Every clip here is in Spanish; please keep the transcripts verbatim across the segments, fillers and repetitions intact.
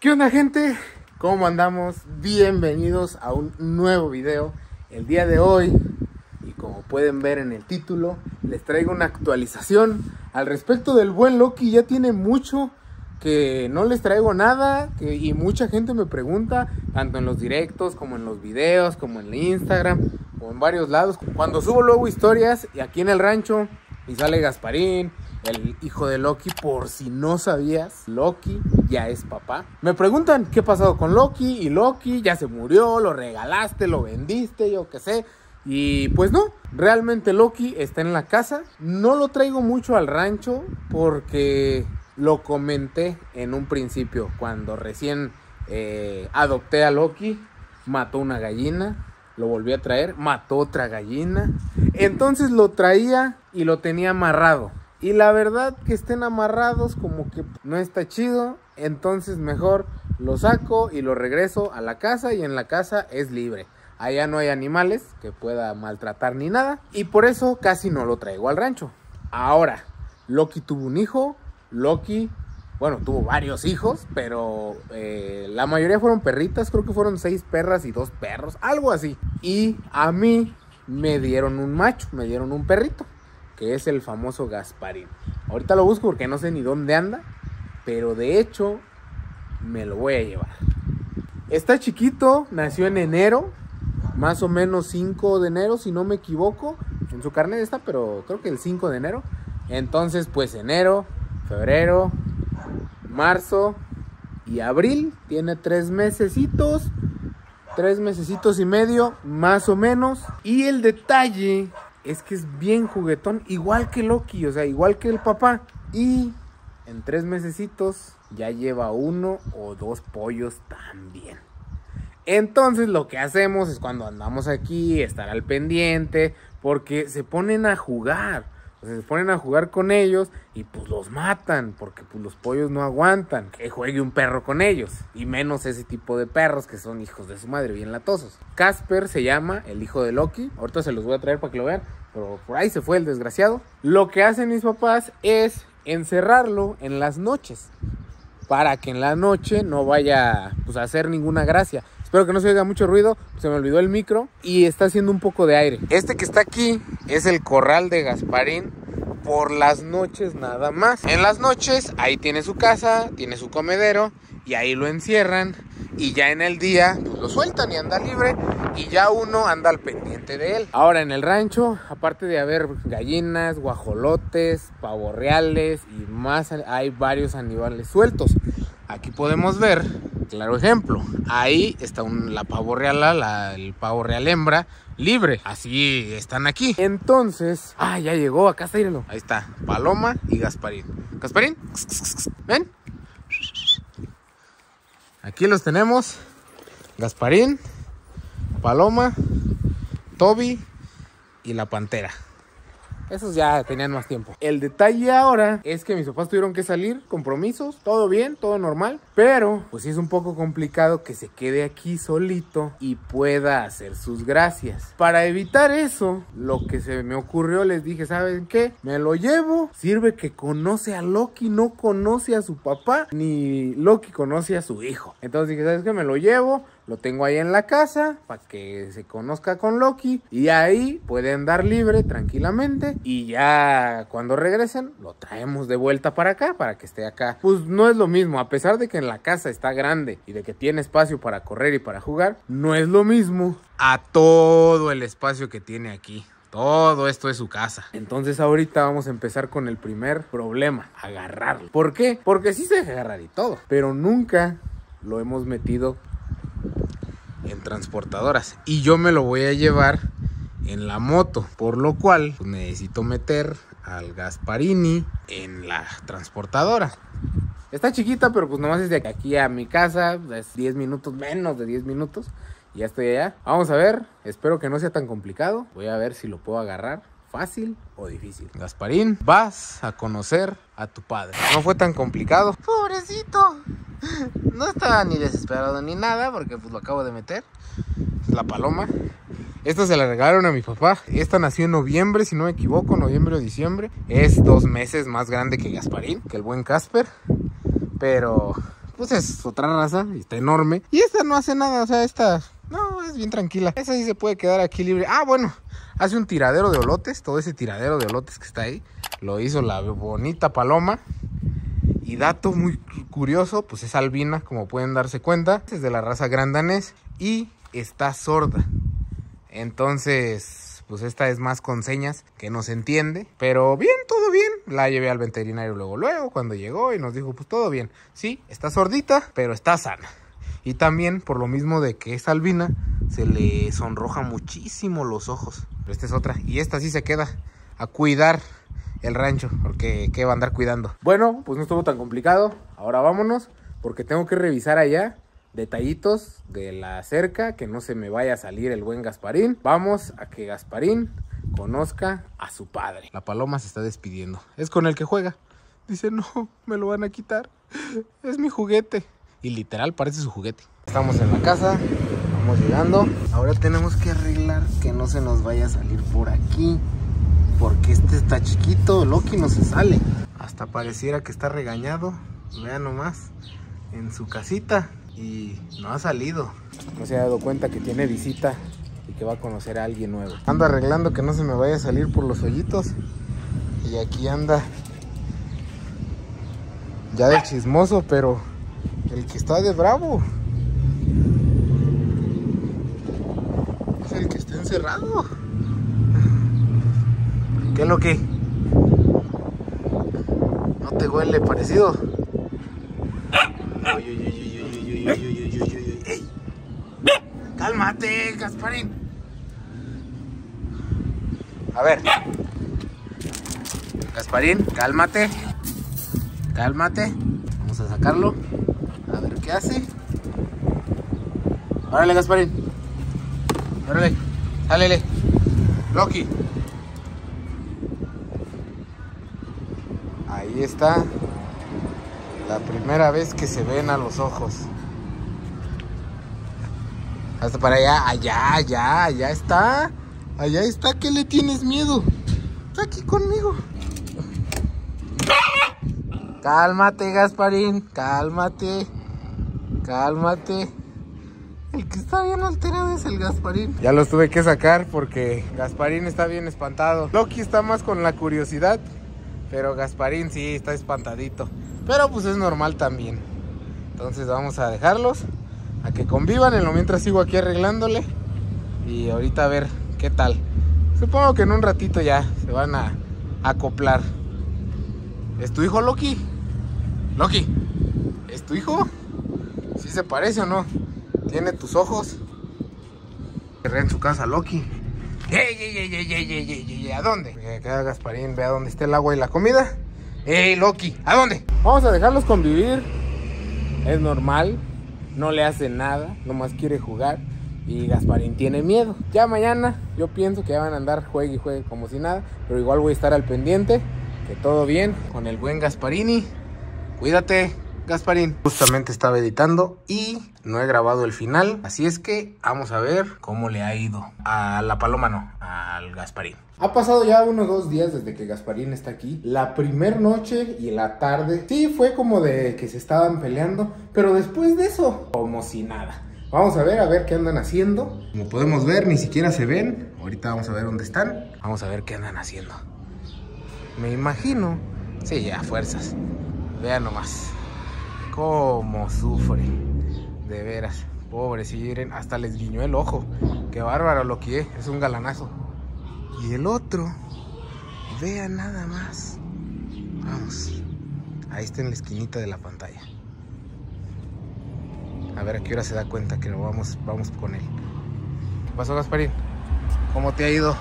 ¿Qué onda, gente? ¿Cómo andamos? Bienvenidos a un nuevo video. El día de hoy, y como pueden ver en el título, les traigo una actualización al respecto del buen Loki. Ya tiene mucho que no les traigo nada, que, y mucha gente me pregunta, tanto en los directos, como en los videos, como en Instagram, o en varios lados. Cuando subo luego historias, y aquí en el rancho, y sale Gasparín, el hijo de Loki, por si no sabías, Loki ya es papá. Me preguntan qué ha pasado con Loki, y Loki ya se murió, lo regalaste, lo vendiste, yo qué sé. Y pues no, realmente Loki está en la casa. No lo traigo mucho al rancho porque lo comenté en un principio. Cuando recién eh, adopté a Loki, mató una gallina, lo volví a traer, mató otra gallina. Entonces lo traía y lo tenía amarrado. Y la verdad que estén amarrados como que no está chido, entonces mejor lo saco y lo regreso a la casa, y en la casa es libre. Allá no hay animales que pueda maltratar ni nada, y por eso casi no lo traigo al rancho. Ahora, Loki tuvo un hijo, Loki, bueno, tuvo varios hijos, pero eh, la mayoría fueron perritas, creo que fueron seis perras y dos perros, algo así. Y a mí me dieron un macho, me dieron un perrito, que es el famoso Gasparín. Ahorita lo busco porque no sé ni dónde anda, pero de hecho me lo voy a llevar. Está chiquito, nació en enero, más o menos cinco de enero, si no me equivoco. En su carnet está, pero creo que el cinco de enero. Entonces pues enero, febrero, marzo y abril. Tiene tres mesecitos, tres mesecitos y medio, más o menos. Y el detalle es que es bien juguetón, igual que Loki, o sea, igual que el papá. Y en tres mesecitos ya lleva uno o dos pollos también. Entonces lo que hacemos es, cuando andamos aquí, estar al pendiente, porque se ponen a jugar. O sea, se ponen a jugar con ellos y pues los matan, porque pues los pollos no aguantan que juegue un perro con ellos, y menos ese tipo de perros que son hijos de su madre, bien latosos. Casper se llama el hijo de Loki, ahorita se los voy a traer para que lo vean, pero por ahí se fue el desgraciado. Lo que hacen mis papás es encerrarlo en las noches, para que en la noche no vaya pues a hacer ninguna gracia. Espero que no se oiga mucho ruido, se me olvidó el micro y está haciendo un poco de aire. Este que está aquí es el corral de Gasparín por las noches nada más. En las noches ahí tiene su casa, tiene su comedero, y ahí lo encierran, y ya en el día pues lo sueltan y anda libre, y ya uno anda al pendiente de él. Ahora en el rancho, aparte de haber gallinas, guajolotes, pavorreales y más, hay varios animales sueltos. Aquí podemos ver, claro ejemplo, ahí está un, la pavo real, la, el pavo real hembra, libre, así están aquí. Entonces, ah, ya llegó, acá está, írenlo. Ahí está, Paloma y Gasparín. Gasparín, ven. Aquí los tenemos, Gasparín, Paloma, Toby y la pantera. Esos ya tenían más tiempo. El detalle ahora es que mis papás tuvieron que salir, compromisos, todo bien, todo normal. Pero pues sí es un poco complicado que se quede aquí solito y pueda hacer sus gracias. Para evitar eso, lo que se me ocurrió, les dije, ¿saben qué? Me lo llevo. Sirve que conoce a Loki, no conoce a su papá, ni Loki conoce a su hijo. Entonces dije, ¿sabes qué? Me lo llevo. Lo tengo ahí en la casa para que se conozca con Loki, y ahí puede andar libre tranquilamente, y ya cuando regresen lo traemos de vuelta para acá, para que esté acá. Pues no es lo mismo, a pesar de que en la casa está grande y de que tiene espacio para correr y para jugar, no es lo mismo a todo el espacio que tiene aquí. Todo esto es su casa. Entonces ahorita vamos a empezar con el primer problema, agarrarlo. ¿Por qué? Porque sí se deja agarrar y todo, pero nunca lo hemos metido en transportadoras, y yo me lo voy a llevar en la moto, por lo cual pues necesito meter al Gasparini en la transportadora. Está chiquita, pero pues nomás es de aquí a mi casa, es diez minutos, menos de diez minutos, y ya estoy allá. Vamos a ver, espero que no sea tan complicado. Voy a ver si lo puedo agarrar fácil o difícil. Gasparín, vas a conocer a tu padre. No fue tan complicado. Pobrecito, no estaba ni desesperado ni nada, porque pues lo acabo de meter. La paloma, esta se la regalaron a mi papá. Esta nació en noviembre, si no me equivoco, noviembre o diciembre. Es dos meses más grande que Gasparín, que el buen Casper, pero pues es otra raza, está enorme. Y esta no hace nada, o sea, esta... no, es bien tranquila. Esa sí se puede quedar aquí libre. Ah, bueno, hace un tiradero de olotes. Todo ese tiradero de olotes que está ahí lo hizo la bonita paloma. Y dato muy curioso, pues es albina, como pueden darse cuenta. Es de la raza gran danés y está sorda. Entonces, pues esta es más con señas, que no se entiende. Pero bien, todo bien. La llevé al veterinario luego, luego, cuando llegó, y nos dijo, pues todo bien. Sí, está sordita, pero está sana. Y también, por lo mismo de que es albina, se le sonroja muchísimo los ojos. Pero esta es otra. Y esta sí se queda a cuidar el rancho, porque ¿qué va a andar cuidando? Bueno, pues no estuvo tan complicado. Ahora vámonos, porque tengo que revisar allá detallitos de la cerca, que no se me vaya a salir el buen Gasparín. Vamos a que Gasparín conozca a su padre. La paloma se está despidiendo. Es con el que juega. Dice, no, me lo van a quitar. Es mi juguete. Y literal parece su juguete. Estamos en la casa, vamos llegando. Ahora tenemos que arreglar que no se nos vaya a salir por aquí, porque este está chiquito, Loki no se sale. Hasta pareciera que está regañado, vean nomás, en su casita. Y no ha salido. No se ha dado cuenta que tiene visita y que va a conocer a alguien nuevo. Ando arreglando que no se me vaya a salir por los hoyitos. Y aquí anda ya de chismoso, pero... el que está de bravo es el que está encerrado. ¿Qué es lo que? ¿No te huele parecido? ¡Cálmate, Gasparín! A ver, Gasparín, cálmate. Cálmate. Vamos a sacarlo. A ver qué hace. Órale, Gasparín. Órale, sálele, Loki. Ahí está. La primera vez que se ven a los ojos. Hasta para allá, allá, allá, allá está. Allá está, ¿qué le tienes miedo? Está aquí conmigo. Cálmate, Gasparín, cálmate. Cálmate. El que está bien alterado es el Gasparín. Ya los tuve que sacar porque Gasparín está bien espantado. Loki está más con la curiosidad, pero Gasparín sí está espantadito. Pero pues es normal también. Entonces vamos a dejarlos a que convivan. En lo mientras sigo aquí arreglándole. Y ahorita a ver qué tal. Supongo que en un ratito ya se van a acoplar. ¿Es tu hijo, Loki? Loki, ¿es tu hijo? ¿Sí se parece o no? ¿Tiene tus ojos? Cerré en su casa, Loki. ¡Ey, ey, ey, ey, ey, ey, ey! ¿A dónde? Acá Gasparín, vea dónde está el agua y la comida. ¡Ey, Loki! ¿A dónde? Vamos a dejarlos convivir. Es normal. No le hace nada. Nomás quiere jugar. Y Gasparín tiene miedo. Ya mañana, yo pienso que ya van a andar juegue y juegue como si nada. Pero igual voy a estar al pendiente. Que todo bien con el buen Gasparini. Cuídate, Gasparín. Justamente estaba editando y no he grabado el final, así es que vamos a ver cómo le ha ido a la paloma, no, al Gasparín. Ha pasado ya unos dos días desde que Gasparín está aquí. La primer noche y la tarde sí fue como de que se estaban peleando, pero después de eso, como si nada. Vamos a ver, a ver qué andan haciendo. Como podemos ver, ni siquiera se ven. Ahorita vamos a ver dónde están. Vamos a ver qué andan haciendo. Me imagino, sí, ya, fuerzas. Vean nomás cómo sufren, de veras, pobres. Miren, hasta les guiñó el ojo. Qué bárbaro, lo que es, es un galanazo. Y el otro, vean nada más. Vamos, ahí está en la esquinita de la pantalla. A ver a qué hora se da cuenta que lo vamos, vamos con él. ¿Qué pasó, Gasparín? ¿Cómo te ha ido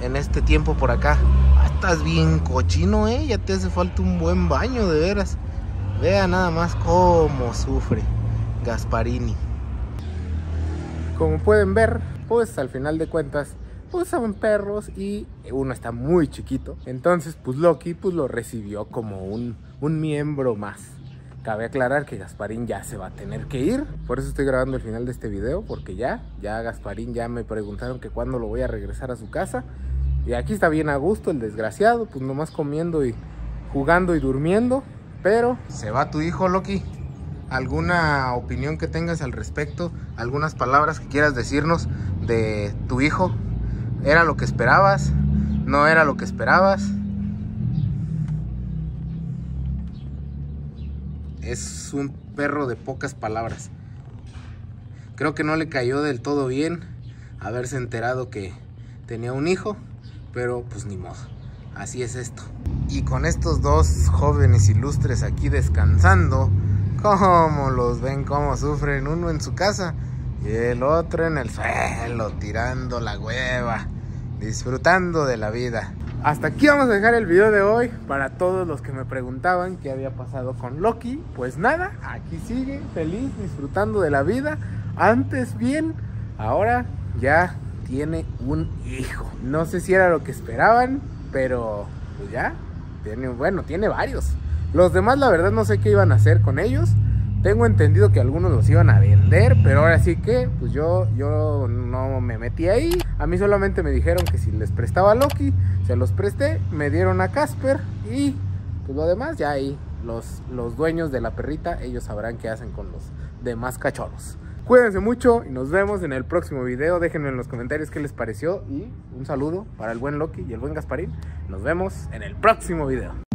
en este tiempo por acá? Estás bien cochino, eh. Ya te hace falta un buen baño, de veras. Vea nada más cómo sufre Gasparini. Como pueden ver, pues al final de cuentas, pues son perros y uno está muy chiquito. Entonces, pues Loki pues lo recibió como un, un miembro más. Cabe aclarar que Gasparín ya se va a tener que ir. Por eso estoy grabando el final de este video, porque ya, ya Gasparín, ya me preguntaron que cuándo lo voy a regresar a su casa. Y aquí está bien a gusto el desgraciado, pues nomás comiendo y jugando y durmiendo. Pero se va tu hijo, Loki. alguna opinión que tengas al respecto, algunas palabras que quieras decirnos de tu hijo. ¿Era lo que esperabas? ¿No era lo que esperabas? Es un perro de pocas palabras. Creo que no le cayó del todo bien haberse enterado que tenía un hijo, pero pues ni modo, así es esto. Y con estos dos jóvenes ilustres aquí descansando, ¿cómo los ven? ¿Cómo sufren? Uno en su casa y el otro en el suelo, tirando la hueva, disfrutando de la vida. Hasta aquí vamos a dejar el video de hoy. Para todos los que me preguntaban qué había pasado con Loki, pues nada, aquí sigue, feliz, disfrutando de la vida. Antes bien, ahora ya tiene un hijo. No sé si era lo que esperaban, pero pues ya, tiene, bueno, tiene varios. Los demás la verdad no sé qué iban a hacer con ellos. Tengo entendido que algunos los iban a vender, pero ahora sí que pues yo, yo no me metí ahí. A mí solamente me dijeron que si les prestaba a Loki, se los presté, me dieron a Casper y pues lo demás ya ahí los, los dueños de la perrita, ellos sabrán qué hacen con los demás cachorros. Cuídense mucho y nos vemos en el próximo video. Déjenme en los comentarios qué les pareció y un saludo para el buen Loki y el buen Gasparín. Nos vemos en el próximo video.